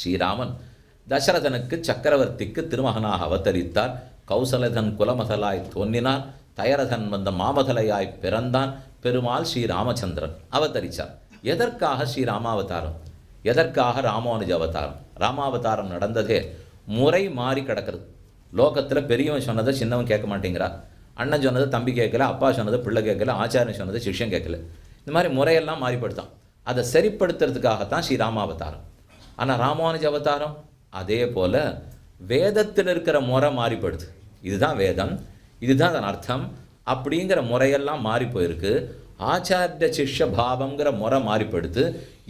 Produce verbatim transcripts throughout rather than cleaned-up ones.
ஸ்ரீராமன் தசரதனுக்கு சக்கரவர்த்திக்கு திருமகனாக அவதரித்தார். கௌசலதன் குலமதலாய் தோன்றினான், தயரதன் வந்த மாமதலையாய் பிறந்தான். பெருமாள் ஸ்ரீராமச்சந்திரன் அவதரித்தார். எதற்காக ஸ்ரீராமாவதாரம், எதற்காக ராமானுஜ அவதாரம்? ராமாவதாரம் நடந்ததே முறை மாறி கிடக்கிறது. லோகத்தில் பெரியவன் சொன்னதை சின்னவன் கேட்க மாட்டேங்கிறா, அண்ணன் சொன்னது தம்பி கேட்கல, அப்பா சொன்னது பிள்ளை கேட்கல, ஆச்சாரியன் சொன்னது சிஷ்யம் கேட்கல. இந்த மாதிரி முறையெல்லாம் மாறிப்படுத்தான். அதை சரிப்படுத்துறதுக்காகத்தான் ஸ்ரீராமாவதாரம். ஆனால் ராமானுஜ அவதாரம் அதே போல் வேதத்தில் இருக்கிற முறை மாறிப்படுது. இதுதான் வேதம், இதுதான் அதன் அர்த்தம் அப்படிங்கிற முறையெல்லாம் மாறி போயிருக்கு. ஆச்சாரிய சிஷ்ய பாவங்கிற முறை மாறிப்படுத்து.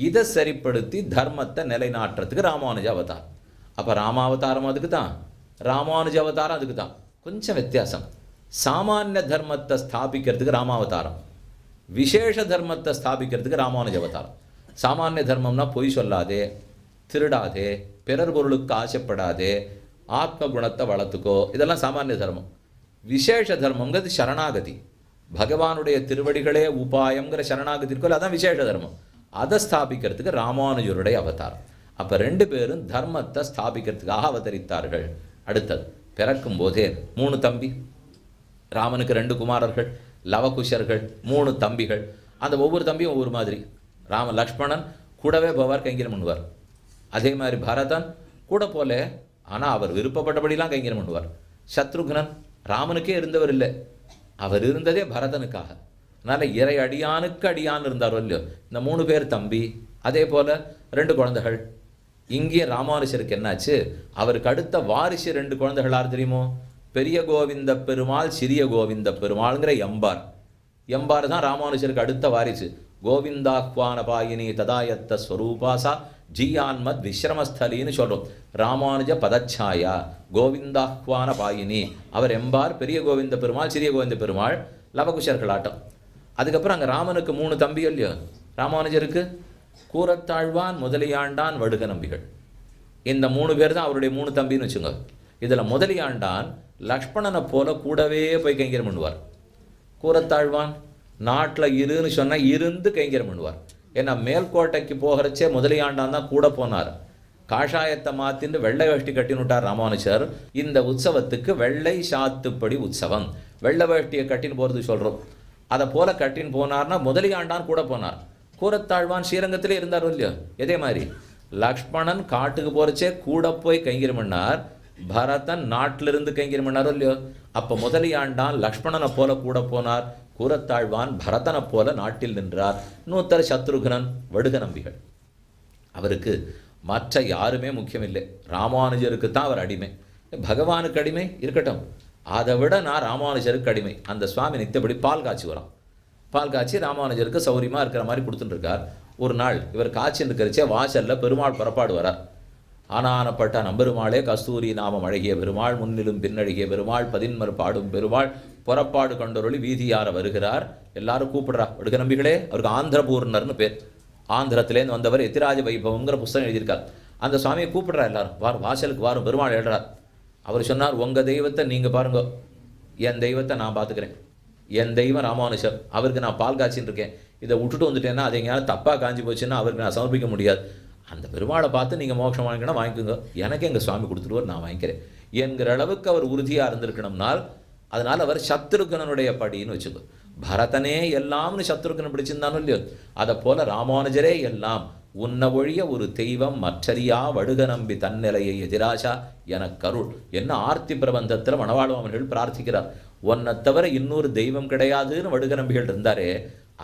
இதை சரிப்படுத்தி தர்மத்தை நிலைநாட்டுறதுக்கு ராமானுஜ அவதாரம். அப்போ ராமாவதாரம் அதுக்கு தான், ராமானுஜ அவதாரம் அதுக்கு தான். கொஞ்சம் வித்தியாசம். சாமானிய தர்மத்தை ஸ்தாபிக்கிறதுக்கு ராமாவதாரம், விசேஷ தர்மத்தை ஸ்தாபிக்கிறதுக்கு ராமானுஜ அவதாரம். சாமானிய தர்மம்னா பொய் சொல்லாதே, திருடாதே, பிறர் பொருளுக்கு ஆசைப்படாதே, ஆத்ம குணத்தை வளர்த்துக்கோ, இதெல்லாம் சாமானிய தர்மம். விசேஷ தர்மங்கிறது சரணாகதி, பகவானுடைய திருவடிகளே உபாயங்கிற சரணாகதி இருக்கோல்ல, அதான் விசேஷ தர்மம். அதை ஸ்தாபிக்கிறதுக்கு ராமானுஜருடைய அவதாரம். அப்போ ரெண்டு பேரும் தர்மத்தை ஸ்தாபிக்கிறதுக்காக அவதரித்தார்கள். அடுத்தது பிறக்கும் போதே மூணு தம்பி, ராமனுக்கு ரெண்டு குமாரர்கள், லவகுஷர்கள், மூணு தம்பிகள். அந்த ஒவ்வொரு தம்பியும் ஒவ்வொரு மாதிரி. ராம லக்ஷ்மணன் கூடவே போவார், கைங்கரியம் பண்ணுவார். அதே மாதிரி பரதன் கூட போல, ஆனால் அவர் விருப்பப்பட்டபடிலாம் கைங்கரியம் பண்ணுவார். சத்ருகுனன் ராமனுக்கே இருந்தவர் இல்லை, அவர் இருந்ததே பரதனுக்காக. அதனால் இறை அடியானுக்கு அடியான்னு இருந்தாரோ இல்லையோ, இந்த மூணு பேர் தம்பி. அதே போல் ரெண்டு குழந்தைகள். இங்கே ராமானுஜருக்கு என்னாச்சு? அவருக்கு அடுத்த வாரிசு ரெண்டு குழந்தைகளாக தெரியுமோ? பெரிய கோவிந்த பெருமாள், சிறிய கோவிந்த பெருமாள்ங்கிற எம்பார். எம்பார் தான் ராமானுஜருக்கு அடுத்த வாரிசு. கோவிந்தாஹ்வான பாயினி ததாயத்த ஸ்வரூபாசா ஜியான்மத் விஸ்ரமஸ்தலின்னு சொல்கிறோம். ராமானுஜ பதச்சாயா கோவிந்தாஹ்வான பாயினி. அவர் எம்பார், பெரிய கோவிந்த பெருமாள், சிறிய கோவிந்த பெருமாள், லவகுஷர்கள் ஆட்டம். அதுக்கப்புறம் அங்கே ராமனுக்கு மூணு தம்பி இல்லையோ, ராமானுஜருக்கு கூரத்தாழ்வான், முதலியாண்டான், வடுக நம்பிகள். இந்த மூணு பேர் தான் அவருடைய மூணு தம்பின்னு வச்சுங்க. இதில் முதலியாண்டான் லக்ஷ்மணனை போல கூடவே போய் கைங்கரியம் பண்ணுவார். கூரத்தாழ்வான் நாட்டில் இருன்னு சொன்னால் இருந்து கைங்கரியம் பண்ணுவார். ஏன்னா மேல்கோட்டைக்கு போகிறச்சே முதலியாண்டான் தான் கூட போனார். காஷாயத்தை மாற்றின்னு வெள்ளை வேஷ்டி கட்டினுட்டார் ராமானுஜர். இந்த உற்சவத்துக்கு வெள்ளை சாத்துப்படி உற்சவம், வெள்ளை வேஷ்டியை கட்டின்னு போகிறது சொல்கிறோம். அதை போல் கட்டின்னு போனார்னா முதலியாண்டான் கூட போனார். கூரத்தாழ்வான் ஸ்ரீரங்கத்திலே இருந்தார் இல்லையோ, இதே மாதிரி லக்ஷ்மணன் காட்டுக்கு போகிறச்சே கூட போய் கைங்கரியம் பண்ணார். பரதன் நாட்டிலிருந்து கைங்கரியம் பண்ணாரோ இல்லையோ. அப்போ முதலியாண்டான் லக்ஷ்மணனை போல கூட போனார், கூரத்தாழ்வான் பரதனை போல நாட்டில் நின்றார். நூத்தர சத்ருகுனன் வடுக நம்பிகள். அவருக்கு மற்ற யாருமே முக்கியமில்லை, ராமானுஜருக்கு தான் அவர் அடிமை. பகவானுக்கு அடிமை இருக்கட்டும், அதை விட நான் ராமானுஜருக்கு அடிமை. அந்த சுவாமி நித்தபடி பால் காய்ச்சி வரான். பால் காய்ச்சி ராமானுஜருக்கு சௌரியமாக இருக்கிற மாதிரி கொடுத்துட்டுருக்கார். ஒரு நாள் இவர் காய்ச்சின்னு இருக்கிறச்சே வாசலில் பெருமாள் புறப்பாடு வரார். ஆனானப்பட்ட நம்பெருமாளே கஸ்தூரி நாமம் அழகிய பெருமாள், முன்னிலும் பின்னழகிய பெருமாள், பதின்மர் பாடும் பெருமாள், புறப்பாடு கொண்டொருளி வீதியார வருகிறார். எல்லாரும் கூப்பிடுறா, வடுக நம்பிகளே. அவருக்கு ஆந்திரபூர்ணர்னு பேர், ஆந்திரத்திலேருந்து வந்தவர். எத்திராஜ வைபவங்கிற புஸ்தகம் எழுதியிருக்கார். அந்த சுவாமியை கூப்பிடுறா, எல்லாரும் வார், வாசலுக்கு வாரும். பெருமாள் எழுறார். அவர் சொன்னார், உங்கள் தெய்வத்தை நீங்கள் பாருங்க, என் தெய்வத்தை நான் பார்த்துக்கிறேன். என் தெய்வம் ராமானுஜர், அவருக்கு நான் பால் காய்ச்சின்னு இருக்கேன். இதை விட்டுட்டு வந்துட்டேன்னா அது எங்கேயாவது தப்பாக காஞ்சி போச்சுன்னா அவருக்கு நான் சமர்ப்பிக்க முடியாது. அந்த பெருமாளை பார்த்து நீங்கள் மோட்சம் வாங்கிக்கணும், வாங்கிக்கோங்க. எனக்கு எங்கள் சுவாமி கொடுத்துருவார், நான் வாங்கிக்கிறேன் என்கிற அளவுக்கு அவர் உறுதியாக இருந்திருக்கணும்னால், அதனால் அவர் சத்ருகனுடைய படின்னு வச்சுக்கோ. பரதனே எல்லாம்னு சத்ருகனை பிடிச்சிருந்தாலும் இல்லையோ, அதை போல் ராமானுஜரே எல்லாம். உன்னை ஒழிய ஒரு தெய்வம் மற்றறியா வடுக நம்பி தன்னிலையை எதிராசா எனக்கு அருள். என்ன ஆர்த்தி பிரபந்தத்தில் மணவாழ்வாமர்கள் பிரார்த்திக்கிறார், உன்னை தவிர இன்னொரு தெய்வம் கிடையாதுன்னு வடுக நம்பிகள் இருந்தாரே,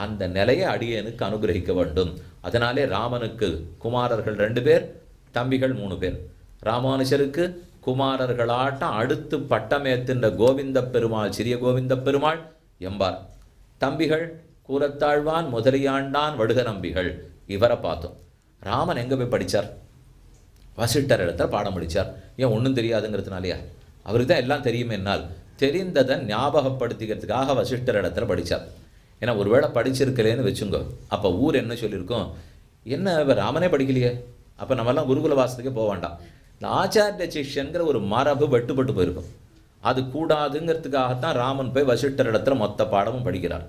அந்த நிலையை அடியனுக்கு அனுகிரகிக்க வேண்டும். அதனாலே ராமனுக்கு குமாரர்கள் ரெண்டு பேர், தம்பிகள் மூணு பேர். ராமானுஜருக்கு குமாரர்களாட்டம் அடுத்து பட்டமேத்தின்ற கோவிந்த பெருமாள், சிறிய கோவிந்த பெருமாள், எம்பார். தம்பிகள் கூரத்தாழ்வான், முதலியாண்டான், வடுக நம்பிகள். இவரை பார்த்தோம். ராமன் எங்கே போய் படித்தார்? வசிஷ்டர் இடத்துல பாடம் படித்தார். ஏன் ஒன்றும் தெரியாதுங்கிறதுனாலையா? அவருக்கு தான் எல்லாம் தெரியும். என்னால் தெரிந்ததை ஞாபகப்படுத்திக்கிறதுக்காக வசிஷ்டர் இடத்துல படித்தார். ஏன்னா ஒருவேளை படிச்சிருக்கலேன்னு வச்சுங்க, அப்போ ஊர் என்ன சொல்லியிருக்கோம், என்ன இப்போ ராமனே படிக்கலையே, அப்போ நம்மெல்லாம் குருகுல வாசத்துக்கே போக வேண்டாம். இந்த ஆச்சாரிய சிஷ்யங்கிற ஒரு மரபு வெட்டுப்பட்டு போயிருக்கும். அது கூடாதுங்கிறதுக்காகத்தான் ராமன் போய் வசிஷ்டர் இடத்துல மொத்த பாடமும் படிக்கிறார்.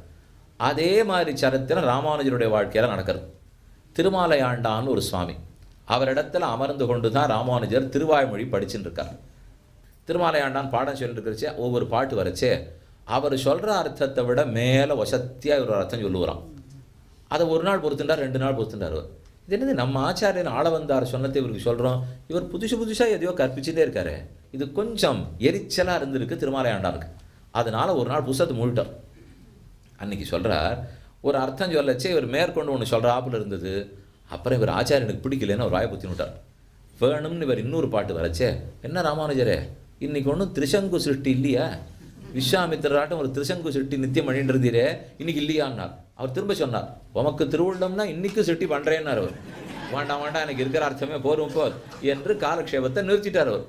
அதே மாதிரி சரித்திரம் ராமானுஜருடைய வாழ்க்கையில் நடக்கிறது. திருமலை ஆண்டான் ஒரு சுவாமி, அவரிடத்தில் அமர்ந்து கொண்டு தான் ராமானுஜர் திருவாய்மொழி படிச்சுட்டு இருக்கார். திருமலை ஆண்டான் பாடம் சொல்லிருக்கிறச்சே, ஒவ்வொரு பாட்டு வரைச்சே அவர் சொல்கிற அர்த்தத்தை விட மேலே வசத்தியாக ஒரு அர்த்தம் சொல்லுவாராம். அதை ஒரு நாள் பொறுத்துட்டார், ரெண்டு நாள் பொறுத்துட்டார். இது என்னது நம்ம ஆச்சாரியன் ஆள வந்தார் சொன்னதை இவருக்கு சொல்கிறோம், இவர் புதுசு புதுசாக எதையோ கற்பிச்சுட்டே இருக்காரு. இது கொஞ்சம் எரிச்சலாக இருந்திருக்கு திருமலை ஆண்டானுக்கு. அதனால் ஒரு நாள் புதுசத்தை மூழ்கிட்டார். அன்றைக்கி சொல்கிறார், ஒரு அர்த்தம் சொல்லச்சே இவர் மேற்கொண்டு ஒன்று சொல்கிற ஆப்பில் இருந்தது, அப்புறம் இவர் ஆச்சாரியனுக்கு பிடிக்கலன்னு ஒரு வாயை புத்தினுட்டார். வேணும்னு இவர் இன்னொரு பாட்டு வரைச்சே, என்ன ராமானுஜரே இன்றைக்கி ஒன்றும் திரிசங்கு சிருஷ்டி இல்லையா, விஸ்வாமித்திராட்டம் ஒரு திருசங்கு சிருஷ்டி நித்தியம் பண்ணிட்டு இருந்தீரே இன்றைக்கி இல்லையான்னார். அவர் திரும்ப சொன்னார், உமக்கு திருவுள்ளம்னா இன்றைக்கும் சிருஷ்டி பண்ணுறேன்னார். அவர் வேண்டாம் வேண்டாம் எனக்கு இருக்கிற அர்த்தமே போரும் போர் என்று காலக்ஷேபத்தை நிறுத்திட்டார். அவர்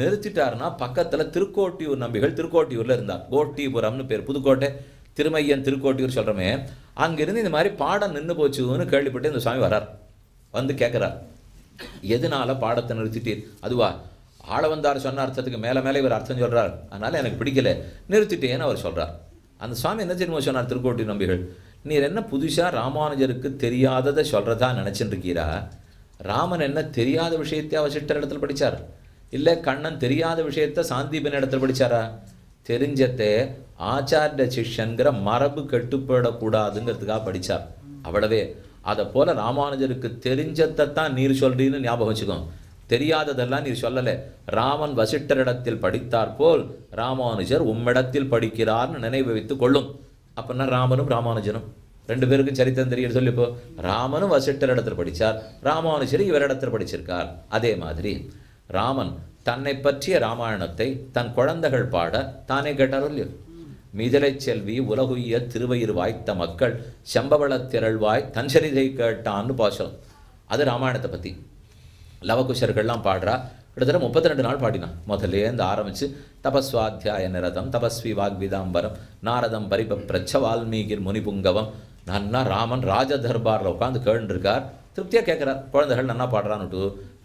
நிறுத்திட்டார்னா பக்கத்தில் திருக்கோட்டியூர் நம்பிகள், திருக்கோட்டியூரில் இருந்தார், கோட்டிபுரம்னு பேர், புதுக்கோட்டை திருமையன் திருக்கோட்டியூர் சொல்கிறோமே, அங்கேருந்து இந்த மாதிரி பாடம் நின்று போச்சுன்னு கேள்விப்பட்டு இந்த சுவாமி வரார். வந்து கேட்குறார், எதனால் பாடத்தை நிறுத்திட்டீர்? அதுவா ஆள வந்தார் சொன்ன அர்த்தத்துக்கு மேலே மேலே இவர் அர்த்தம் சொல்கிறார், அதனால் எனக்கு பிடிக்கல நிறுத்திட்டேன்னு அவர் சொல்கிறார். அந்த சுவாமி என்ன தெரியுமா சொன்னார் திருக்கோட்டியூர் நம்பிகள், நீர் என்ன புதுசாக ராமானுஜருக்கு தெரியாததை சொல்கிறதா நினச்சிட்டு இருக்கீரா? ராமன் என்ன தெரியாத விஷயத்தை வசிஷ்டர் இடத்துல படித்தார்? இல்லை கண்ணன் தெரியாத விஷயத்த சாந்தீபன் இடத்துல படித்தாரா? தெரிஞ்சத்தை ஆச்சாரிய சிஷ்யங்கிற மரபு கட்டுப்படக்கூடாதுங்கிறதுக்காக படித்தார், அவ்வளவே. அதை போல் ராமானுஜருக்கு தெரிஞ்சதைத்தான் நீர் சொல்கிறீன்னு ஞாபகம் வச்சுக்கோங்க, தெரியாததெல்லாம் நீர் சொல்லலை. ராமன் வசிஷ்டரிடத்தில் படித்தாற்போல் ராமானுஜர் உம்மிடத்தில் படிக்கிறார்னு நினைவு வைத்து கொள்ளும். அப்படின்னா ராமனும் ராமானுஜனும் ரெண்டு பேருக்கும் சரித்திரம் தெரியும் சொல்லி, இப்போ ராமனும் வசிஷ்டரிடத்தில் படித்தார், ராமானுஜர் இவரிடத்தில் படிச்சிருக்கார். அதே மாதிரி ராமன் தன்னை பற்றிய ராமாயணத்தை தன் குழந்தைகள் பாட தானே கேட்டாரோ இல்லையோ? மிதிலை செல்வி உலகுய்ய திருவயிறு வாய்த்த மக்கள் செம்பவளத்திரள்வாய் தன் சரிதை கேட்டான்னு பாசம். அது ராமாயணத்தை பற்றி லவகுஷர்கள்லாம் பாடுறா. கிட்டத்தட்ட முப்பத்தி ரெண்டு நாள் பாடினான். முதலேருந்து ஆரம்பித்து தபஸ்வாத்தியாய நிரதம் தபஸ்வி வாக்விதாம்பரம் நாரதம் பரிப பிரச்ச வால்மீகிர் முனிபுங்கவம். நன்னா ராமன் ராஜ தர்பாரில் உட்காந்து கேட்டுருக்கார், திருப்தியாக கேட்குறார், குழந்தைகள் நன்னா பாடுறான்னுட்டு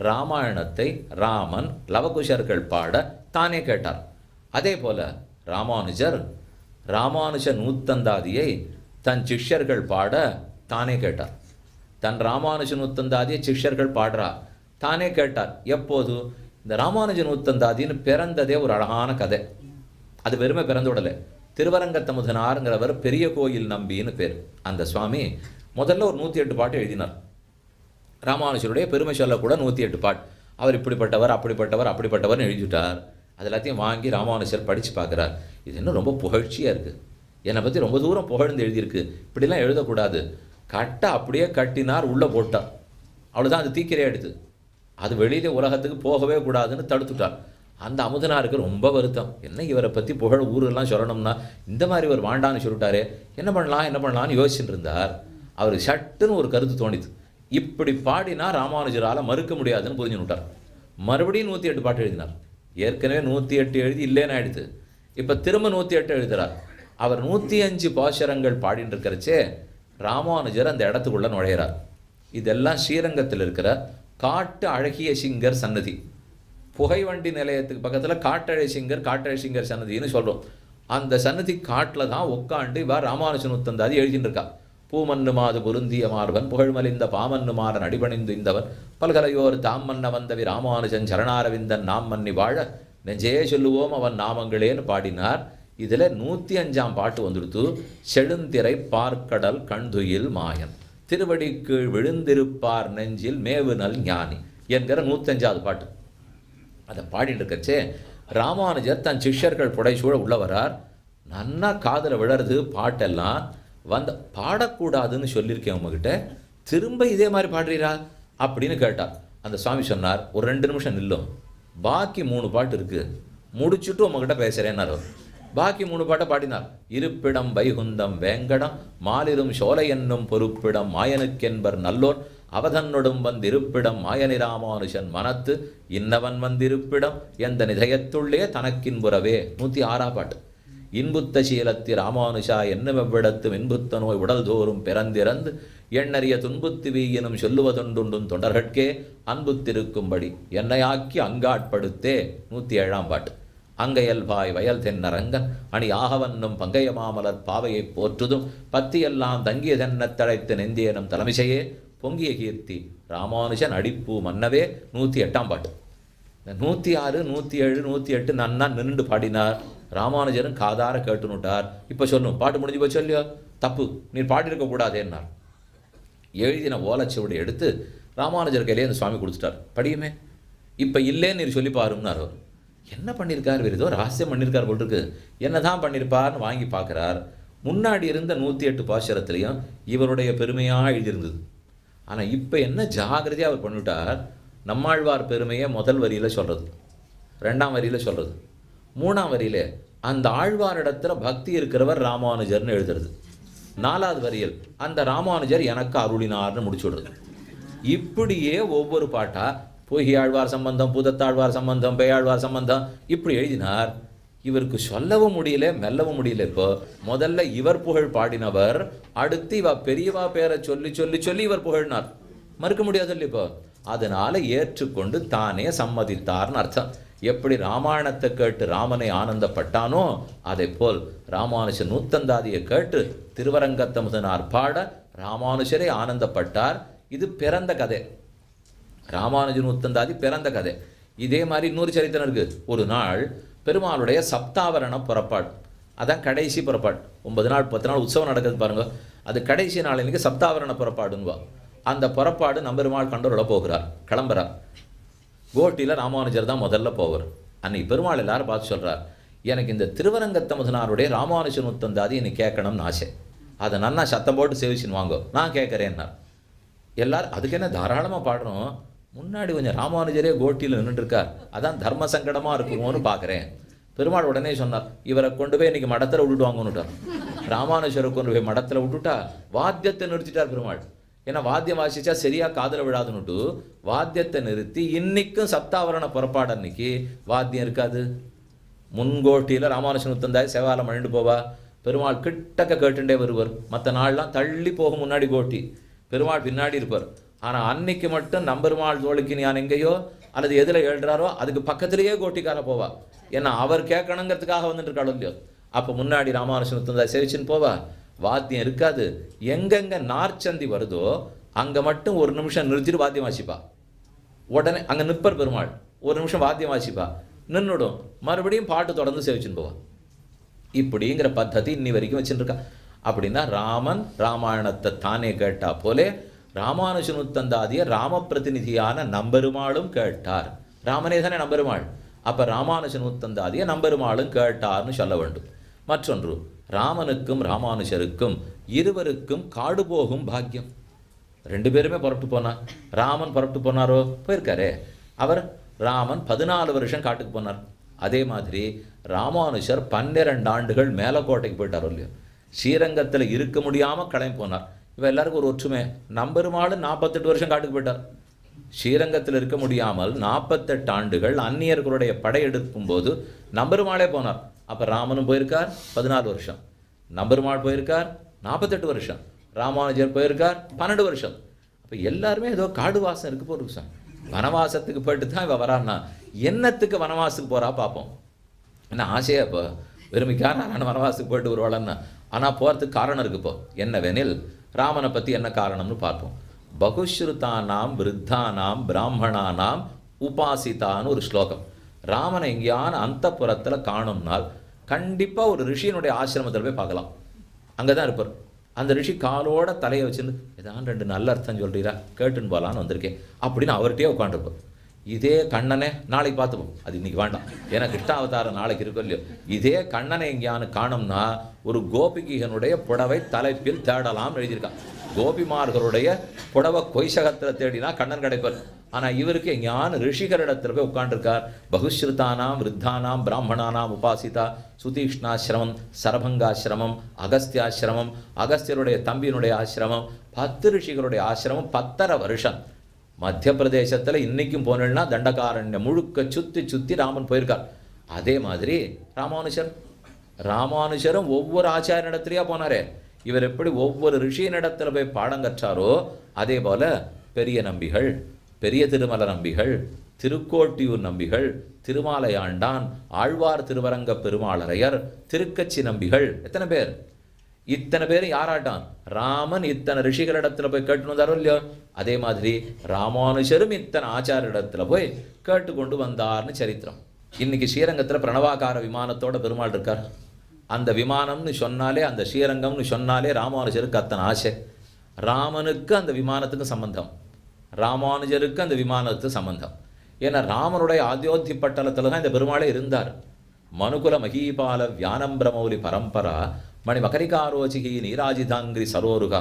ராமாயணத்தை ராமன் லவகுஷர்கள் பாட தானே கேட்டார். அதே போல் ராமானுஜர் ராமானுஜ நூத்தந்தாதியை தன் சிஷ்யர்கள் பாட தானே கேட்டார். தன் ராமானுஜ நூத்தந்தாதியை சிஷ்யர்கள் பாடுறா, தானே கேட்டார். எப்போது? இந்த ராமானுஜ நூத்தந்தாதின்னு பிறந்ததே ஒரு அழகான கதை. அது வெறுமை பிறந்து விடலை. திருவரங்கத்த முதனாருங்கிறவர் பெரிய கோயில் நம்பின்னு பேர். அந்த சுவாமி முதல்ல ஒரு நூற்றி எட்டு பாட்டு எழுதினார். ராமானுஜருடைய பெருமை சொல்லக்கூட நூற்றி எட்டு பாட்டு. அவர் இப்படிப்பட்டவர் அப்படிப்பட்டவர் அப்படிப்பட்டவர்னு எழுதிட்டார். அது எல்லாத்தையும் வாங்கி ராமானுஜர் படித்து பார்க்குறார். இது இன்னும் ரொம்ப புகழ்ச்சியாக இருக்குது, என்னை பற்றி ரொம்ப தூரம் புகழ்ந்து எழுதியிருக்கு, இப்படிலாம் எழுதக்கூடாது. கட்டை அப்படியே கட்டினார், உள்ளே போட்டார், அவ்வளோதான். அது தீக்கிரையே எடுத்து அது வெளியிலே உலகத்துக்கு போகவே கூடாதுன்னு தடுத்துட்டார். அந்த அமுதனாருக்கு ரொம்ப வருத்தம், என்ன இவரை பற்றி புகழ் ஊரெல்லாம் சொல்லணும்னா இந்த மாதிரி ஒரு வாண்டான்னு சொல்லிட்டாரே, என்ன பண்ணலாம் என்ன பண்ணலான்னு யோசிச்சுட்டு இருந்தார். அவருக்கு சட்டுன்னு ஒரு கருத்து தோணிது, இப்படி பாடினா ராமானுஜரால் மறுக்க முடியாதுன்னு புரிஞ்சுட்டார். மறுபடியும் நூற்றி எட்டு பாட்டு எழுதினார். ஏற்கனவே நூற்றி எட்டு எழுதி இல்லைன்னு ஆயிடுது, இப்போ திரும்ப நூற்றி எட்டு எழுதுகிறார். அவர் நூற்றி அஞ்சு பாசுரங்கள் பாடின்னு இருக்கிறச்சே ராமானுஜர் அந்த இடத்துக்குள்ளே நுழையிறார். இதெல்லாம் ஸ்ரீரங்கத்தில் இருக்கிற காட்டு அழகிய சிங்கர் சன்னதி, புகைவண்டி நிலையத்துக்கு பக்கத்தில் காட்டழை சிங்கர் காட்டழை சிங்கர் சன்னதின்னு சொல்கிறோம். அந்த சன்னதி காட்டில் தான் உட்காண்டு இவா ராமானுஜன் உத்தந்தாதி எழுதிட்டு இருக்கா. பூமன்னு மாது பொருந்திய மார்பன் புகழ்மலிந்த பாமன்னு மாறன் அடிபணிந்து இந்தவன் பல்கலையோர் தாம் மன்ன வந்தவி ராமானுஜன் சரணாரவிந்தன் நாம் மன்னி வாழ நெஞ்சே சொல்லுவோம் அவன் நாமங்களேன்னு பாடினார். இதில் நூற்றி அஞ்சாம் பாட்டு வந்துடுத்து, செழுந்திரை பார்க்கடல் கண்துயில் மாயன் திருவடி கீழ் விழுந்திருப்பார் நெஞ்சில் மேவு நல் ஞானி என்கிற நூற்றஞ்சாவது பாட்டு. அதை பாடிட்டு இருக்கச்சே ராமானுஜர் தன் சிஷ்யர்கள் புடைசூழ உள்ள வரார். நன்னா காதில் விழறது பாட்டெல்லாம் வந்து பாடக்கூடாதுன்னு சொல்லியிருக்கேன் உங்ககிட்ட, திரும்ப இதே மாதிரி பாடுறீரா அப்படின்னு கேட்டார். அந்த சுவாமி சொன்னார், ஒரு ரெண்டு நிமிஷம் நில்லும், பாக்கி மூணு பாட்டு இருக்குது, முடிச்சுட்டு உங்ககிட்ட பேசுகிறேன்னாரு. பாக்கி மூணு பாட்டை பாடினார். இருப்பிடம் வைகுந்தம் வேங்கடம் மாலிரும் சோலை என்னும் பொறுப்பிடம் மாயனுக்கென்பர் நல்லோர் அவதன்னொடும் வந்திருப்பிடம் மாயனிராமானுஷன் மனத்து இன்னவன் வந்திருப்பிடம் எந்த நிதயத்துள்ளே தனக்கின்புறவே. நூற்றி ஆறா பாட்டு. இன்புத்த சீலத்தி ராமானுஷா என்னுமெவ்விடத்தும் இன்புத்த நோய் உடல்தோறும் பிறந்திறந்து எண்ணறிய துன்புத்து வீயினும் சொல்லுவதுண்டுண்டும் தொண்டர்கட்கே அன்புத்திருக்கும்படி என்னையாக்கி அங்காட்படுத்தே. நூற்றி ஏழாம் பாட்டு. அங்கையல்பாய் வயல் தென்னரங்கன் அணி ஆகவன்னும் பங்கைய மாமலர் பாவையை போற்றுதும் பத்தியெல்லாம் தங்கிய தென்னத்தழைத்து நெந்தியனும் தலைமிசையே பொங்கிய கீர்த்தி ராமானுஜன் அடிப்பு மன்னவே நூற்றி எட்டாம் பாட்டு. இந்த நூற்றி ஆறு நூற்றி ஏழு நூற்றி எட்டு நன்னா நின்று பாடினார். ராமானுஜரும் காதார கேட்டுனுட்டார். இப்போ சொல்லணும், பாட்டு முடிஞ்சு போய் சொல்லியோ தப்பு, நீர் பாடியிருக்கக்கூடாதேன்னார். எழுதின ஓலச்சுவடை எடுத்து ராமானுஜர் கையிலே அந்த சுவாமி கொடுத்துட்டார். படியுமே, இப்போ இல்லைன்னு நீர் சொல்லி பாருன்னார். அவர் என்ன பண்ணியிருக்கார், வேறு ஏதோ ரகசியம் பண்ணியிருக்கார் போல் இருக்கு, என்ன தான் பண்ணியிருப்பார்னு வாங்கி பார்க்குறார். முன்னாடி இருந்த நூற்றி எட்டு பாசுரத்துலேயும் இவருடைய பெருமையாக எழுதியிருந்தது. ஆனால் இப்போ என்ன ஜாகிரதையாக அவர் பண்ணிவிட்டார், நம்மாழ்வார் பெருமையை முதல் வரியில் சொல்கிறது, ரெண்டாம் வரியில் சொல்கிறது, மூணாம் வரியில் அந்த ஆழ்வாரிடத்துல பக்தி இருக்கிறவர் ராமானுஜர்னு எழுதுறது, நாலாவது வரியில் அந்த ராமானுஜர் எனக்கு அருளினார்னு முடிச்சு விடுறது. இப்படியே ஒவ்வொரு பாட்டாக பொய்கை ஆழ்வார் சம்பந்தம், பூதத்தாழ்வார் சம்பந்தம், பெயாழ்வார் சம்பந்தம் இப்படி எழுதினார். இவருக்கு சொல்லவும் முடியல, மெல்லவும் முடியல. இப்போ முதல்ல இவர் புகழ் பாடினவர், அடுத்து இவ பெரியவா பேரை சொல்லி சொல்லி சொல்லி இவர் புகழ்னார். மறுக்க முடியாது இல்லை இப்போ. அதனால் ஏற்றுக்கொண்டு தானே சம்மதித்தார்னு அர்த்தம். எப்படி ராமாயணத்தை கேட்டு ராமனை ஆனந்தப்பட்டானோ அதே போல் ராமானுஜன் நூத்தந்தாதியை கேட்டு திருவரங்கத்த முதனார் பாட ராமானுஜரே ஆனந்தப்பட்டார். இது பிறந்த கதை, ராமானுஜன் நூத்தந்தாதி பிறந்த கதை. இதே மாதிரி இன்னொரு சரித்திரம் இருக்குது. ஒரு நாள் பெருமாளுடைய சப்தாவரண புறப்பாடு, அதான் கடைசி புறப்பாடு. ஒன்பது நாள் பத்து நாள் உற்சவம் நடக்குது பாருங்கள், அது கடைசி நாள் இன்றைக்கி சப்தாவரண புறப்பாடுங்குவா. அந்த புறப்பாடு நம்பெருமாள் கண்டோரோட போகிறார், கிளம்புறார். கோட்டியில் ராமானுஜர் தான் முதல்ல போவார். அன்னைக்கு பெருமாள் எல்லாரும் பார்த்து சொல்கிறார், எனக்கு இந்த திருவரங்கத்த முதனாருடைய ராமானுஜன் நூத்தந்தாதி இன்னைக்கு கேட்கணும்னு ஆசை, அதை நன்னா சத்தம் போட்டு சேவிச்சுன்னு வாங்கோ, நான் கேட்குறேன்னார். எல்லாரும் அதுக்கு என்ன தாராளமாக பாடுறோம், முன்னாடி கொஞ்சம் ராமானுஜரே கோட்டியில் நின்றுட்டுருக்கார், அதான் தர்ம சங்கடமாக இருக்குமோன்னு பார்க்குறேன். பெருமாள் உடனே சொன்னார், இவரை கொண்டு போய் இன்றைக்கி மடத்தில் விட்டுடுவாங்கன்னுட்டார். ராமானுஜரை கொண்டு போய் மடத்தில் விட்டுட்டா வாத்தியத்தை நிறுத்திட்டார் பெருமாள். ஏன்னா வாத்தியம் வாசிச்சா சரியாக காதில் விழாதுன்னுட்டு வாத்தியத்தை நிறுத்தி இன்றைக்கும் சப்தாவரண புறப்பாடு அன்னைக்கு வாத்தியம் இருக்காது. முன்கோட்டியில் ராமானுஜன் நூத்தந்தாதி சேவாலம் அழிந்து போவா. பெருமாள் கிட்டக்க கேட்டுண்டே வருவார். மற்ற நாள்லாம் தள்ளி போகும், முன்னாடி கோட்டி, பெருமாள் பின்னாடி இருப்பார். ஆனால் அன்னைக்கு மட்டும் நம்பெருமாள் தோழிக்கு நான் எங்கேயோ அல்லது எதில் எழுறாரோ அதுக்கு பக்கத்துலேயே கோட்டிக்கார போவா. ஏன்னா அவர் கேட்கணுங்கிறதுக்காக வந்துட்டு இருக்காளோ இல்லையோ. அப்போ முன்னாடி ராமானுஜன் நூத்தந்தாதி சேவிச்சுன்னு போவா, வாத்தியம் இருக்காது. எங்கெங்கே நார்ச்சந்தி வருதோ அங்கே மட்டும் ஒரு நிமிஷம் நிறுத்திட்டு வாத்தியம் வாசிப்பா. உடனே அங்கே நிற்பர் பெருமாள், ஒரு நிமிஷம் வாத்தியம் வாசிப்பா, நின்றுடும், மறுபடியும் பாட்டு தொடர்ந்து சேவிச்சுன்னு போவான். இப்படிங்கிற பத்தத்தை இன்னி வரைக்கும் வச்சுட்டு இருக்கா. அப்படின்னா ராமன் ராமாயணத்தை தானே கேட்டா போலே ராமானுஜன் நூத்தந்தாதியை ராம பிரதிநிதியான நம்பெருமாளும் கேட்டார். ராமனே தானே நம்பெருமாள், அப்போ ராமானுஜன் நூத்தந்தாதியை நம்பெருமாளும் கேட்டார்னு சொல்ல வேண்டும். மற்றொன்று, ராமனுக்கும் ராமானுஜருக்கும் இருவருக்கும் காடு போகும் பாக்கியம். ரெண்டு பேருமே புறப்பட்டு போனார். ராமன் புறப்பட்டு போனாரோ, போயிருக்காரே அவர், ராமன் பதினாலு வருஷம் காட்டுக்கு போனார். அதே மாதிரி ராமானுஜர் பன்னிரெண்டு ஆண்டுகள் மேலக்கோட்டைக்கு போயிட்டாரோ இல்லையோ, ஸ்ரீரங்கத்தில் இருக்க முடியாமல் கிளம்பி போனார். இப்போ எல்லாருக்கும் ஒரு ஒற்றுமை, நம்பெருமாளும் நாற்பத்தெட்டு வருஷம் காட்டுக்கு போயிட்டார். ஸ்ரீரங்கத்தில் இருக்க முடியாமல் நாற்பத்தெட்டு ஆண்டுகள் அந்நியர்களுடைய படையெடுக்கும் போது நம்பெருமாளே போனார். அப்போ ராமனும் போயிருக்கார் பதினாலு வருஷம், நம்பெருமாள் போயிருக்கார் நாற்பத்தெட்டு வருஷம், ராமானுஜர் போயிருக்கார் பன்னெண்டு வருஷம். அப்போ எல்லாருமே ஏதோ காடு வாசம் இருக்கு போட்டு சார், வனவாசத்துக்கு போயிட்டு தான் இவ வரான்னா என்னத்துக்கு வனவாசத்துக்கு போகிறா பார்ப்போம். ஏன்னா ஆசையா இப்போ விரும்பிக்கார் நான் வனவாசத்துக்கு போயிட்டு வருவாளன்னா. ஆனால் போகிறதுக்கு காரணம் இருக்குப்போ, என்னவெனில் ராமனை பற்றி என்ன காரணம்னு பார்ப்போம். பகுஷ்ருதானாம் விருத்தானாம் பிராமணானாம் உபாசிதான்னு ஒரு ஸ்லோகம். ராமனை எங்கேயான அந்த புறத்தில் காணும்னால் கண்டிப்பாக ஒரு ரிஷியினுடைய ஆசிரமத்தில் போய் பார்க்கலாம், அங்கே தான் இருப்பார். அந்த ரிஷி காலோட தலையை வச்சுன்னு ஏதான் ரெண்டு நல்ல அர்த்தம் சொல்கிறீரா கேட்டுன்னு போகலான்னு வந்திருக்கேன் அப்படின்னு அவர்கிட்டயே உட்காண்டிருப்பார். இதே கண்ணனே நாளைக்கு பார்த்துப்போம், அது இன்றைக்கி வேண்டாம், ஏன்னா கிருஷ்ணாவதாரம் நாளைக்கு இருக்கோ இல்லையோ. இதே கண்ணனை எங்கேயானு காணும்னா ஒரு கோபிகையனுடைய புடவை தலைப்பில் தேடலாம் எழுதியிருக்கான். கோபிமார்களுடைய புடவை கொய்சகத்தில் தேடினா கண்ணன் கிடைப்பார். ஆனால் இவருக்கு எங்கேயான ரிஷிகரிடத்தில் போய் உட்காண்டிருக்கார். பகுஷ்ருதானாம் விருத்தானாம் பிராமணானாம் உபாசிதா சுதீஷ்ணாசிரமம் சரபங்காசிரமம் அகஸ்தியாசிரமம் அகஸ்தியருடைய தம்பியினுடைய ஆசிரமம் பத்து ரிஷிகளுடைய ஆசிரமம் பத்தரை வருஷம். மத்திய பிரதேசத்தில் இன்றைக்கும் போனேன்னா தண்டகாரண்ய முழுக்க சுற்றி சுற்றி ராமன் போயிருக்கார். அதே மாதிரி ராமானுஜர், ராமானுஜரும் ஒவ்வொரு ஆச்சாரிய இடத்துலையா போனாரே, இவர் எப்படி ஒவ்வொரு ரிஷியின் இடத்துல போய் பாடம் கற்றாரோ அதே போல் பெரிய நம்பிகள், பெரிய திருமலை நம்பிகள், திருக்கோட்டியூர் நம்பிகள், திருமலை ஆண்டான், ஆழ்வார் திருவரங்க பெருமாளரையர், திருக்கச்சி நம்பிகள், எத்தனை பேர் இத்தனை பேர் யாராட்டான்? ராமன் இத்தனை ரிஷிகளிடத்துல போய் கேட்டுன்னு வந்தாரோ இல்லையோ, அதே மாதிரி ராமானுஜரும் இத்தனை ஆச்சார இடத்துல போய் கேட்டு கொண்டு வந்தார்னு சரித்திரம். இன்னைக்கு ஸ்ரீரங்கத்தில் பிரணவாகார விமானத்தோட பெருமாள் இருக்கார். அந்த விமானம்னு சொன்னாலே, அந்த ஸ்ரீரங்கம்னு சொன்னாலே ராமானுஜருக்கு அத்தனை ஆசை. ராமனுக்கு அந்த விமானத்துக்கு சம்பந்தம், ராமானுஜருக்கு அந்த விமானத்துக்கு சம்பந்தம். ஏன்னா ராமனுடைய அயோத்தி பட்டணத்தில் தான் இந்த பெருமாளே இருந்தார். மனுகுல மகீபால வியானம்பிரமௌலி பரம்பரா மணி மகரிகாரோச்சிகி நீராஜிதாங்கிரி சரோருகா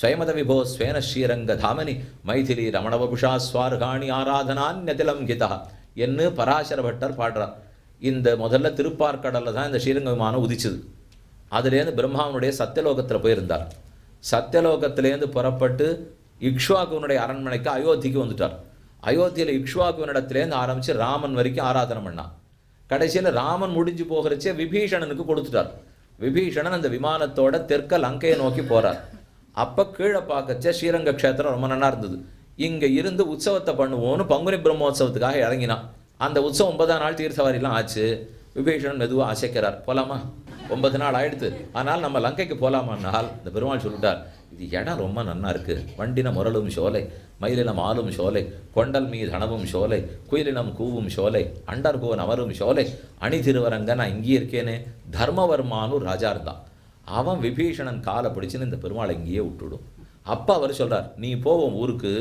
ஸ்வயமத விபோ ஸ்வேன ஸ்ரீரங்க தாமனி மைதிலி ரமணவபுஷா ஸ்வார்காணி ஆராதனான்யதிலம் கீதா என்று பராசர பட்டர் பாடுறார். இந்த முதல்ல திருப்பார்கடலில் தான் இந்த ஸ்ரீரங்க விமானம் உதிச்சுது. அதுலேருந்து பிரம்மாவனுடைய சத்தியலோகத்தில் போயிருந்தார். சத்தியலோகத்திலேருந்து புறப்பட்டு இக்ஷ்வாகுவனுடைய அரண்மனைக்கு அயோத்திக்கு வந்துட்டார். அயோத்தியில் இக்ஷ்வாகுவனிடத்துலேருந்து ஆரம்பித்து ராமன் வரைக்கும் ஆராதனை பண்ணான். கடைசியில் ராமன் முடிஞ்சு போகிறச்சே விபீஷணனுக்கு கொடுத்துட்டார். விபீஷணன் அந்த விமானத்தோட தெற்க லங்கையை நோக்கி போகிறார். அப்போ கீழே பார்க்கச்சே ஸ்ரீரங்க க்ஷேத்திரம் ரொம்ப நல்லா இருந்தது. இங்கே இருந்து உற்சவத்தை பண்ணுவோன்னு பங்குனி பிரம்மோத்சவத்துக்காக இறங்கினான். அந்த உற்சவம் ஒன்பதாம் நாள் தீர்த்தவாரிலாம் ஆச்சு. விபீஷணன் மெதுவாக அசைக்கிறார், போகலாமா? ஒன்பது நாள் ஆயிடுத்து, ஆனால் நம்ம லங்கைக்கு போகலாமான்னால் இந்த பெருமாள் சொல்லிட்டார், இது இடம் ரொம்ப நன்னா இருக்குது. வண்டினம் முரலும் சோலை, மயிலினம் ஆளும் சோலை, கொண்டல் மீது அணவும் சோலை, குயிலினம் கூவும் சோலை, அண்டர்கோன் அமரும் சோலை, அணி திருவரங்க நான் இங்கேயே இருக்கேனே. தர்மவர்மானு ராஜா இருந்தான். அவன் விபீஷணன் காலை பிடிச்சின்னு இந்த பெருமாளை இங்கேயே விட்டுவிடும். அப்பா அவர் சொல்கிறார், நீ போவோம் ஊருக்கு,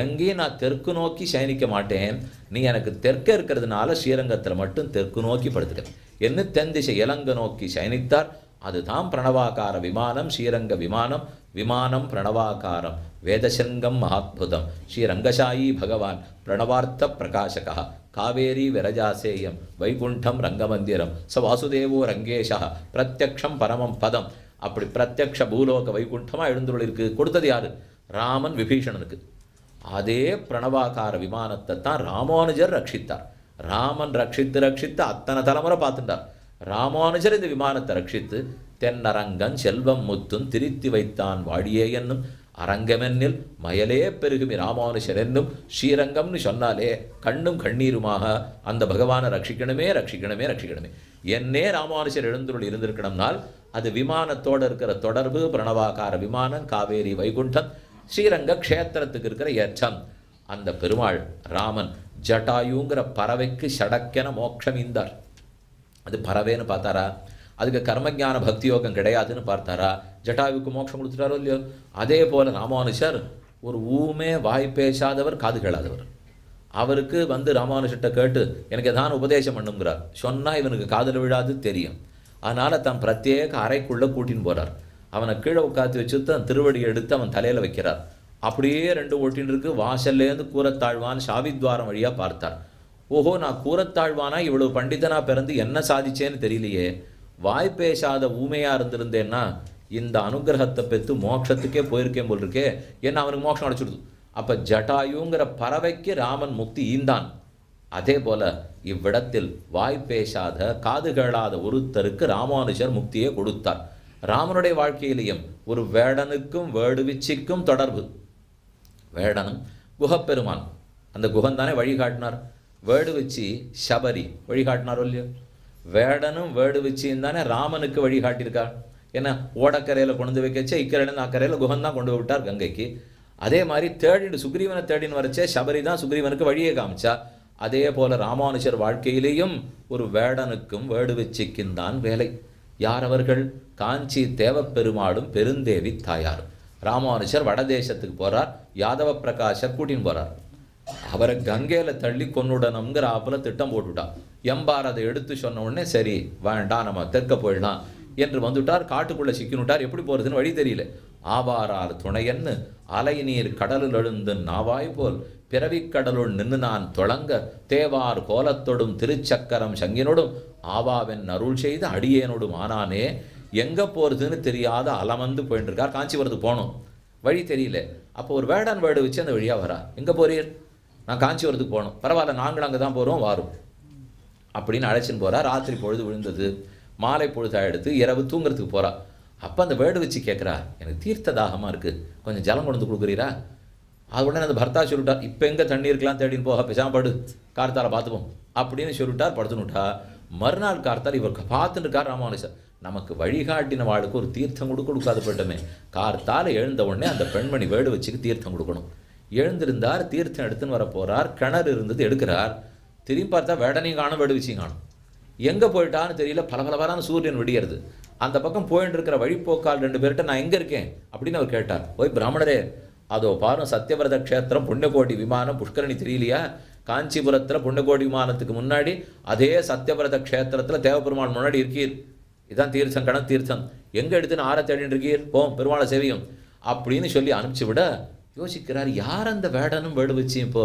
எங்கேயும் நான் தெற்கு நோக்கி சயனிக்க மாட்டேன். நீ எனக்கு தெற்க இருக்கிறதுனால ஸ்ரீரங்கத்தில் மட்டும் தெற்கு நோக்கி படுத்துக்க என்று தென் திசை இலங்கை நோக்கி சயனித்தார். அதுதான் பிரணவாகார விமானம், ஸ்ரீரங்க விமானம். விமானம் பிரணவாகாரம், வேதசங்கம் மகாத்புதம், ஸ்ரீரங்கசாயி பகவான் பிரணவார்த்த பிரகாசகா, காவேரி விரஜாசேயம், வைகுண்டம் ரங்கமந்திரம், ச வாசுதேவோ ரங்கேஷா, பிரத்யக்ஷம் பரமம் பதம். அப்படி பிரத்யக்ஷ பூலோக வைகுண்டமாக எழுந்துள்ளிருக்கு. கொடுத்தது யாரு? ராமன் விபீஷணனுக்கு. அதே பிரணவாகார விமானத்தை தான் ராமானுஜர் ரட்சித்தார். ராமன் ரட்சித்து ரட்சித்து அத்தனை தலைமுறை பார்த்துட்டார். ராமானுஜர் இந்த விமானத்தை ரட்சித்து தென்னரங்கன் செல்வம் முத்தும் திரித்தி வைத்தான் வாழியே என்னும் அரங்கமென்னில் மயலே பெருகுமி ராமானுஜர் என்னும் ஸ்ரீரங்கம்னு சொன்னாலே கண்ணும் கண்ணீருமாக அந்த பகவானை ரட்சிக்கணுமே ரட்சிக்கணுமே ரட்சிக்கணுமே. என்னே ராமானுஜர் எழுந்துருள் இருந்திருக்கணும்னால் அது விமானத்தோடு இருக்கிற தொடர்பு. பிரணவாகார விமானம், காவேரி வைகுண்டம், ஸ்ரீரங்க க்ஷேத்திரத்துக்கு இருக்கிற ஏற்றம். அந்த பெருமாள் ராமன் ஜட்டாயுங்கிற பறவைக்கு சடக்கென மோட்சம் ஈந்தார். அது பறவைன்னு பார்த்தாரா? அதுக்கு கர்மஞான பக்தி யோகம் கிடையாதுன்னு பார்த்தாரா? ஜட்டாயுக்கு மோட்சம் கொடுத்துட்டாரோ இல்லையோ? அதே போல் ராமானுஜர் ஒரு ஊமே வாய் பேசாதவர், காது கேளாதவர். அவருக்கு வந்து ராமானுஜர்கிட்ட கேட்டு எனக்கு எதான உபதேசம் பண்ணுங்கிறார். சொன்னால் இவனுக்கு காதில் விழாது தெரியும். அதனால் தான் பிரத்யேக அறைக்குள்ளே கூட்டின்னு போகிறார். அவனை கீழே உட்காந்து வச்சு தான் திருவடி எடுத்து அவன் தலையில் வைக்கிறார். அப்படியே ரெண்டு ஓட்டின்னு இருக்கு. வாசல்லேருந்து கூரத்தாழ்வான் சாவித்வாரம் வழியாக பார்த்தார். ஓஹோ, நான் கூரத்தாழ்வானா இவ்வளவு பண்டிதனாக பிறந்து என்ன சாதிச்சேன்னு தெரியலையே. வாய் பேசாத ஊமையாக இருந்திருந்தேன்னா இந்த அனுகிரகத்தை பெற்று மோட்சத்துக்கே போயிருக்கேன் போல் இருக்கே. ஏன்னா அவனுக்கு மோட்சம் அடைச்சிடுது. அப்போ ஜட்டாயுங்கிற பறவைக்கு ராமன் முக்தி ஈந்தான். அதே போல் இவ்விடத்தில் வாய் பேசாத காது கேளாத ஒருத்தருக்கு ராமானுஜர் முக்தியை கொடுத்தார். ராமனுடைய வாழ்க்கையிலையும் ஒரு வேடனுக்கும் வேடுவிச்சிக்கும் தொடர்பு. வேடனும் குஹப்பெருமான், அந்த குஹன் தானே வழிகாட்டினார். வேடுவிச்சி சபரி வழிகாட்டினாரோ இல்லையோ? வேடனும் வேடுவிச்சியும் தானே ராமனுக்கு வழிகாட்டியிருக்கார். ஏன்னா ஓடக்கரையில் கொண்டு வைக்கச்சே இக்கரையிலேருந்து அக்கரையில் குஹன் தான் கொண்டு விட்டார் கங்கைக்கு. அதே மாதிரி தேடிட்டு சுக்ரீவனை தேடின்னு வரச்சே சபரி தான் சுக்ரீவனுக்கு வழியை காமிச்சா. அதே போல் ராமானுஜர் வாழ்க்கையிலேயும் ஒரு வேடனுக்கும் வேடுவிச்சிக்கும் தான் வேலை. யார் அவர்கள்? காஞ்சி தேவப்பெருமாளும் பெருந்தேவி தாயார். ராமானுஜர் வடதேசத்துக்கு போகிறார். யதாவ பிரகாஷர் கூட்டின்னு போகிறார். அவரை கங்கையில் தள்ளி கொன்னுடணுங்கிற ஆப்பில் திட்டம் போட்டுவிட்டான். எம்பார் அதை எடுத்து சொன்ன உடனே சரி வேண்டாம் நம்ம தெற்க போயிடலாம் என்று வந்துவிட்டார். காட்டுக்குள்ளே சிக்கினுட்டார். எப்படி போகிறதுன்னு வழி தெரியல. ஆவாரார் துணையன்னு அலை நீர் கடலில் எழுந்து நாவாய் போல் பிறவிக்கடலுள் நின்று நான் தொடங்க தேவார் கோலத்தொடும் திருச்சக்கரம் சங்கினோடும் ஆவாவென் அருள் செய்து அடியேனோடும் ஆனானே. எங்கே போகிறதுன்னு தெரியாத அலமந்து போயின்னு இருக்கார். காஞ்சிபுரத்துக்கு போகணும், வழி தெரியல. அப்போ ஒரு வேடான் வேடு வச்சு அந்த வழியாக வரா. எங்கே போறீர்? நான் காஞ்சிபுரத்துக்கு போகணும். பரவாயில்ல, நாங்கள் அங்கே தான் போகிறோம் வாரும் அப்படின்னு அழைச்சின்னு போகிறா. ராத்திரி பொழுது விழுந்தது, மாலை பொழுதாக எடுத்து இரவு தூங்குறதுக்கு போகிறா. அப்போ அந்த வேடு வச்சு கேட்குறா, எனக்கு தீர்த்த தாகமாக இருக்குது, கொஞ்சம் ஜலம் கொண்டு கொடுக்குறீரா? அது உடனே அந்த பர்த்தா சொல்லிட்டார், இப்போ எங்கே தண்ணி இருக்கலாம் தேடின்னு போக, பேசாமல் படு, கார்த்தால பார்த்துப்போம் அப்படின்னு சொல்லிட்டார். படுத்துனுட்டா. மறுநாள் கார்த்தால் இவர் பார்த்துட்டு இருக்கார் ராமானுஜர். நமக்கு வழிகாட்டின வாழ்க்கை ஒரு தீர்த்தம் கொடுக்க கொடுக்காது போயிட்டோமே. கார்த்தால எழுந்த உடனே அந்த பெண்மணி வேடு வச்சுக்கு தீர்த்தம் கொடுக்கணும். எழுந்திருந்தார், தீர்த்தம் எடுத்துன்னு வர போகிறார், கிணறு இருந்தது எடுக்கிறார், திரும்பி பார்த்தா வேடனையும் காணும் வேடு வச்சியும் காணும். எங்கே போயிட்டான்னு தெரியல, பல பலவாரான சூரியன் விடியறது. அந்த பக்கம் போயின்னு இருக்கிற வழிப்போக்கால் ரெண்டு பேர்கிட்ட நான் எங்கே இருக்கேன் அப்படின்னு அவர் கேட்டார். போய் பிராமணரே அதோ பாரும் சத்யவிரத க்ஷேத்திரம் புண்ணியகோடி விமானம் புஷ்கரணி தெரியலையா, காஞ்சிபுரத்தில் புண்ணியகோடி விமானத்துக்கு முன்னாடி அதே சத்யவிரத க்ஷேத்திரத்தில் தேவபெருமாள் முன்னாடி இருக்கீர், இதான் தீர்த்தம் கண தீர்த்தம், எங்கே எடுத்துன்னு ஆற தேடின்னு இருக்கீர், போம் பெருமாளை சேவியும் அப்படின்னு சொல்லி அனுப்பிச்சி விட யோசிக்கிறார், யார் அந்த வேடனும் வேடு வச்சு இப்போ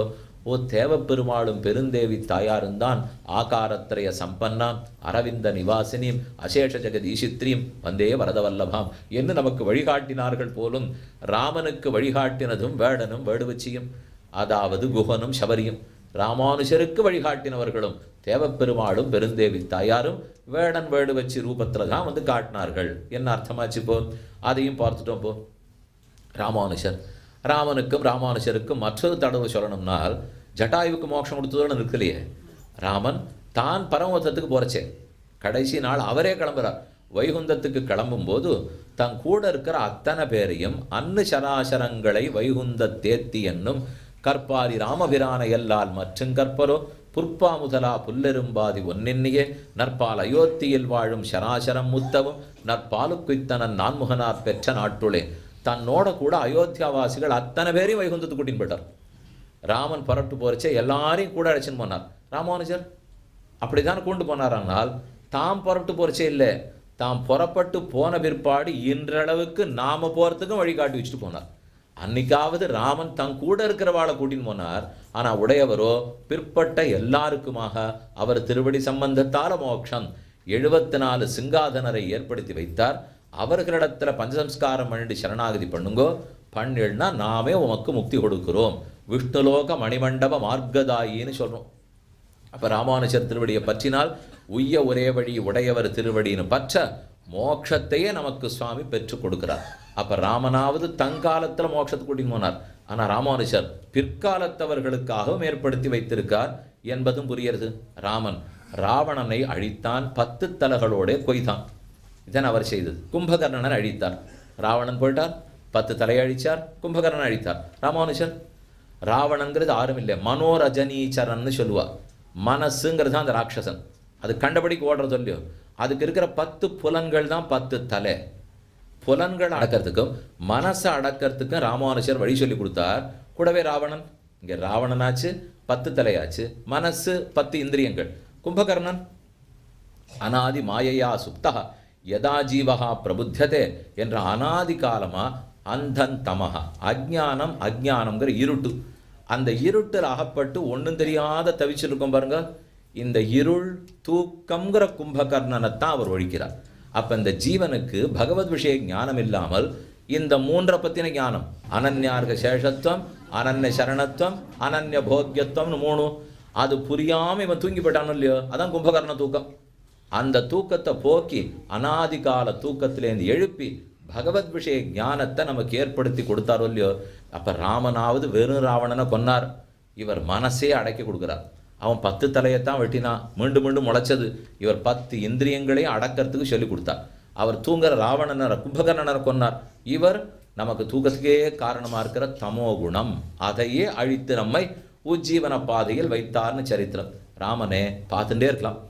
ஓ தேவப்பெருமாளும் பெருந்தேவி தாயாரும் தான். ஆகாரத்திரைய சம்பன்னாம் அரவிந்த நிவாசினியும் அசேஷ ஜெகத் ஈசித்ரியும் வந்தே வரதவல்லபாம் என்று நமக்கு வழிகாட்டினார்கள் போலும். ராமனுக்கு வழிகாட்டினதும் வேடனும் வேடுவச்சியும், அதாவது குஹனும் சபரியும். ராமானுஜருக்கு வழிகாட்டினவர்களும் தேவப்பெருமாளும் பெருந்தேவி தாயாரும் வேடன் வேடுவச்சி ரூபத்தில் தான் வந்து காட்டினார்கள் என்ன அர்த்தமாச்சு. போ அதையும் பார்த்துட்டோம். போ ராமானுஜர் ராமனுக்கும் ராமானுஜருக்கும் மற்றொரு தடவை சொல்லணும்னால், ஜட்டாயுவுக்கு மோட்சம் கொடுத்ததோடு நிற்கலையே, ராமன் தான் பரமோத்தத்துக்கு போகிறச்சே கடைசி நாள் அவரே கிளம்புறார். வைகுந்தத்துக்கு கிளம்பும்போது தன் கூட இருக்கிற அத்தனை பேரையும் அன்னு சராசரங்களை வைகுந்த தேத்தி என்னும் கற்பாரி ராமபிரான எல்லால் மற்றும் கற்பரோ புற்பா முதலா புல்லெரும்பாதி ஒன்னெண்ணியே நற்பால் அயோத்தியில் வாழும் சராசரம் முத்தவும் நற்பாலுக்குத்தனன் நான்முகனார் பெற்ற நாட்டுளே. தன்னோட கூட அயோத்தியாவாசிகள் அத்தனை பேரையும் வைகுந்தத்துக்கு கூட்டின்னு போயிட்டார். ராமன் புறட்டு போறச்சே எல்லாரையும் கூட அழைச்சின்னு போனார். ராமானுஜர் அப்படி தான் கூண்டு போனாரானால் தாம் புறப்பட்டு போறச்சே இல்லை, தாம் புறப்பட்டு போன பிற்பாடு இன்றளவுக்கு நாம போகிறதுக்கும் வழிகாட்டி வச்சுட்டு போனார். அன்னைக்காவது ராமன் தன் கூட இருக்கிறவாளை கூட்டின்னு போனார். ஆனால் உடையவரோ பிற்பட்ட எல்லாருக்குமாக அவர் திருவடி சம்பந்தத்தால மோட்சம் எழுபத்தி நாலு சிங்காதனரை ஏற்படுத்தி வைத்தார். அவர்களிடத்தில் பஞ்சசம்ஸ்காரம் பண்ணிட்டு சரணாகதி பண்ணுங்கோ, பண்ணினா நாமே உமக்கு முக்தி கொடுக்குறோம், விஷ்ணுலோக மணிமண்டப மார்க்கதாயின்னு சொல்கிறோம். அப்போ ராமானுஜர் திருவடியை பற்றினால் உய்ய ஒரே வழி உடையவர் திருவடின்னு பற்ற மோட்சத்தையே நமக்கு சுவாமி பெற்றுக் கொடுக்குறார். அப்போ ராமனாவது தங்காலத்தில் மோட்சத்துக்கு கூட்டின்னு போனார். ஆனால் ராமானுஜர் பிற்காலத்தவர்களுக்காகவும் ஏற்படுத்தி வைத்திருக்கார் என்பதும் புரிகிறது. ராமன் ராவணனை அழித்தான், பத்து தலைகளோட கொய்தான், இதான் அவர் செய்தது. கும்பகர்ணனை அழித்தார், ராவணன் போயிட்டார், பத்து தலையை அழித்தார், கும்பகர்ணன் அழித்தார். ராமானுஜர் ராவணங்கிறது யாரும் இல்லை, மனோரஜனீச்சரன்னு சொல்லுவார். மனசுங்கிறது தான் அந்த ராட்சசன், அது கண்டபடிக்கு ஓடுறது இல்லையோ, அதுக்கு இருக்கிற பத்து புலன்கள் தான் பத்து தலை. புலன்கள் அடக்கிறதுக்கும் மனசை அடக்கிறதுக்கும் ராமானுஜர் வழி சொல்லி கொடுத்தார். கூடவே ராவணன், இங்கே ராவணனாச்சு பத்து தலையாச்சு, மனசு பத்து இந்திரியங்கள். கும்பகர்ணன் அனாதி மாயையா சுப்தா யதா ஜீவகா பிரபுத்தியதே என்ற அனாதி காலமாக அந்தன் தமகா அஜ்ஞானம், அஜ்ஞானம்ங்கிற இருட்டு, அந்த இருட்டில் அகப்பட்டு ஒன்றும் தெரியாத தவிச்சிருக்கும் பாருங்க, இந்த இருள் தூக்கம்ங்கிற கும்பகர்ணனைத்தான் அவர் ஒழிக்கிறார். அப்போ இந்த ஜீவனுக்கு பகவத் விஷய ஞானம் இல்லாமல் இந்த மூன்றை பற்றின ஞானம், அனன்யார்க சேஷத்துவம், அனன்ய சரணத்துவம், அனன்ய போக்யத்துவம்னு மூணு, அது புரியாமல் இவன் தூங்கி போயிட்டானோ இல்லையோ, அதான் கும்பகர்ண தூக்கம். அந்த தூக்கத்தை போக்கி அனாதிகால தூக்கத்திலேருந்து எழுப்பி பகவத் விஷய ஞானத்தை நமக்கு ஏற்படுத்தி கொடுத்தாரோ இல்லையோ. அப்போ ராமனாவது வெறும் ராவணனை கொன்னார், இவர் மனசே அடக்கி கொடுக்குறார். அவன் பத்து தலையைத்தான் வெட்டினான், மீண்டும் மீண்டும் முளைச்சது, இவர் பத்து இந்திரியங்களையும் அடக்கிறதுக்கு சொல்லி கொடுத்தார். அவர் தூங்குற ராவணனை கும்பகர்ணனை கொன்னார், இவர் நமக்கு தூக்கத்துக்கே காரணமாக இருக்கிற தமோ குணம் அதையே அழித்து நம்மை உஜ்ஜீவன பாதையில் வைத்தார்னு சரித்திரம். ராமனே பார்த்துட்டே இருக்கலாம்.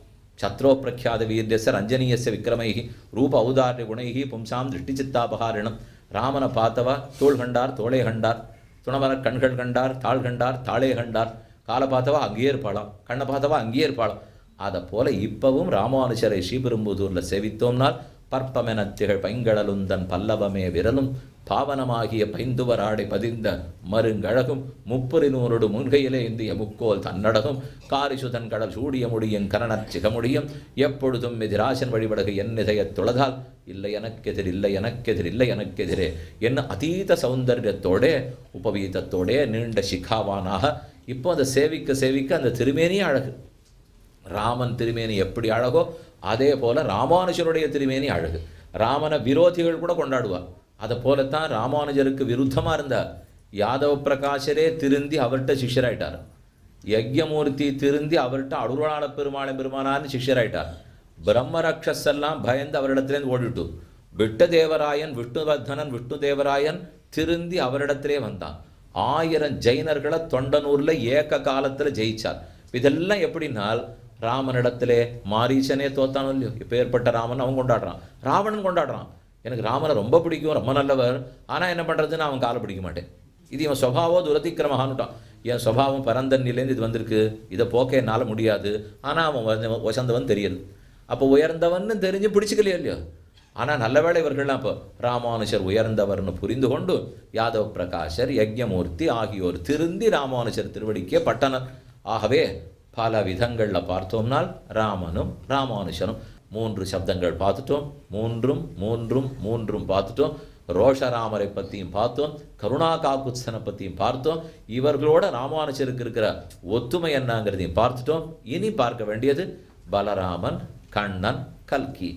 சத்ரோ பிரக்யாத வீரியச ரஞ்சனீயச விக்ரமைகி ரூப ஔதாரிய குணைகி பும்சாம் திருஷ்டி சித்தாபகாரிணம். ராமனை பார்த்தவா தோள் கண்டார், தோளே கண்டார், துணவன கண்கள் கண்டார், தாள் கண்டார், தாளே கண்டார், காலை பார்த்தவா அங்கேயே இருப்பாளாம், கண்ணை பார்த்தவா அங்கேயே இருப்பாளாம். அதை போல இப்பவும் ராமானுஜரை ஸ்ரீபெரும்புதூரில் சேவித்தோம்னால் பற்பமென திகழ் பைங்கடலுந்தன் பல்லவமே விரலும் பாவனமாகிய பைந்துவராடை பதிந்த மருங்கழகும் முப்பரினூரோடு முன்கையிலே இந்திய முக்கோல் தன்னடகும் காரிசுதன் கடல் சூடிய முடியும் கரணர் சிகமுடியும் எப்பொழுதும் மிதிராசன் வழிபடுக என் இதயத் துளதால் இல்லை எனக்கெதிர் இல்லை எனக்கெதிர் இல்லை எனக்கெதிரே என்ன அதீத சௌந்தர்யத்தோடே உபவீதத்தோடே நீண்ட சிகாவானாக இப்போ அதை சேவிக்க சேவிக்க அந்த திருமேனியே அழகு. ராமன் திருமேனி எப்படி அழகோ அதே போல் ராமானுஜருடைய திருமேனி அழகு. ராமனை விரோதிகள் கூட கொண்டாடுவார், அதை போலத்தான் ராமானுஜருக்கு விருத்தமாக இருந்தார். யாதவ பிரகாஷரே திருந்தி அவர்கிட்ட சிஷ்யராயிட்டார், யஜ்யமூர்த்தி திருந்தி அவர்கிட்ட அருளாள பெருமாளை பெருமானார்னு சிஷ்யராயிட்டார். பிரம்மராட்சஸெல்லாம் பயந்து அவரிடத்திலேருந்து ஓடிட்டு, விட்ட தேவராயன் விஷ்ணுவர்தனன் விஷ்ணு தேவராயன் திருந்தி அவரிடத்திலே வந்தான். ஆயிரம் ஜெயினர்களை தொண்டனூரில் ஏக காலத்தில் ஜெயித்தார். இதெல்லாம் எப்படின்னால் ராமனிடத்திலே மாரீசனே தோத்தானோ இல்லையோ, இப்போ ஏற்பட்ட ராமன் அவன் கொண்டாடுறான், ராவணன் கொண்டாடுறான். எனக்கு ராமனை ரொம்ப பிடிக்கும், ரொம்ப நல்லவர், ஆனால் என்ன பண்ணுறதுன்னு அவன் காலை பிடிக்க மாட்டேன். இது இவன் சுபாவோ துரதிக்கிரமானுட்டான். என் சுபாவம் பரந்தன்னிலேருந்து இது வந்திருக்கு, இதை போக்க என்னால் முடியாது, ஆனால் அவன் வசந்தவன் தெரியல, அப்போ உயர்ந்தவன் தெரிஞ்சு பிடிச்சிக்கலையோ இல்லையோ. ஆனால் நல்ல வேளை இவர்கள்லாம் இப்போ ராமானுஜர் உயர்ந்தவர்னு புரிந்து கொண்டு யதாவ பிரகாஷர் யஜ்யமூர்த்தி ஆகியோர் திருந்தி ராமானுஜர் திருவடிக்கே பட்டனர். ஆகவே பல விதங்களில் பார்த்தோம்னால் ராமனும் ராமானுஜரும் மூன்று சப்தங்கள் பார்த்துட்டோம், மூன்றும் மூன்றும் மூன்றும் பார்த்துட்டோம். ரோஷராமரை பற்றியும் பார்த்தோம், கருணா காக்குத்சனை பற்றியும் பார்த்தோம், இவர்களோட ராமானுஜருக்கு இருக்கிற ஒத்துமை என்னங்கிறதையும் பார்த்துட்டோம். இனி பார்க்க வேண்டியது பலராமன், கண்ணன், கல்கி.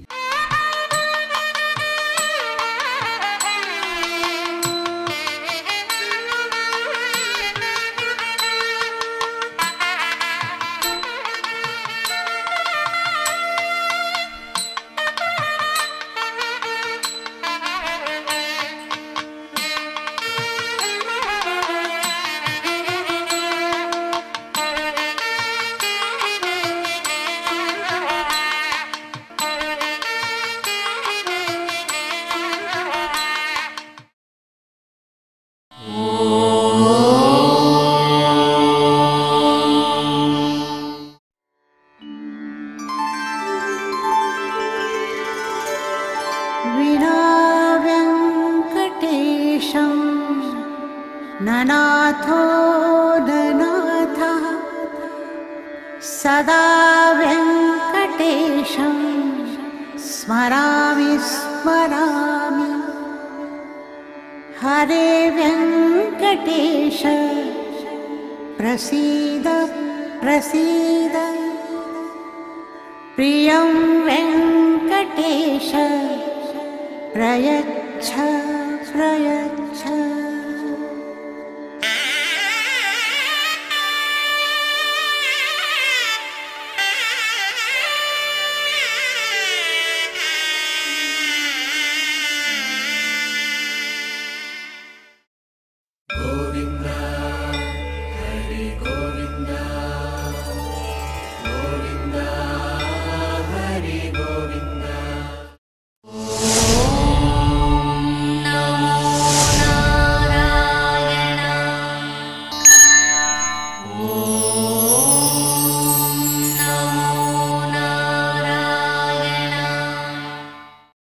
Prayachha Prayachha